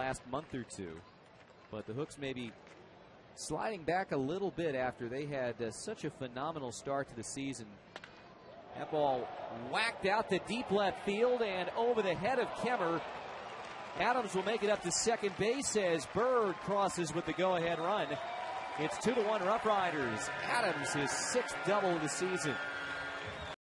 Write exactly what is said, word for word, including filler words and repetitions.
last month or two. But the Hooks may be sliding back a little bit after they had uh, such a phenomenal start to the season. That ball whacked out to deep left field and over the head of Kemmer. Adams will make it up to second base as Bird crosses with the go-ahead run. It's two to one Rough Riders. Adams, his sixth double of the season.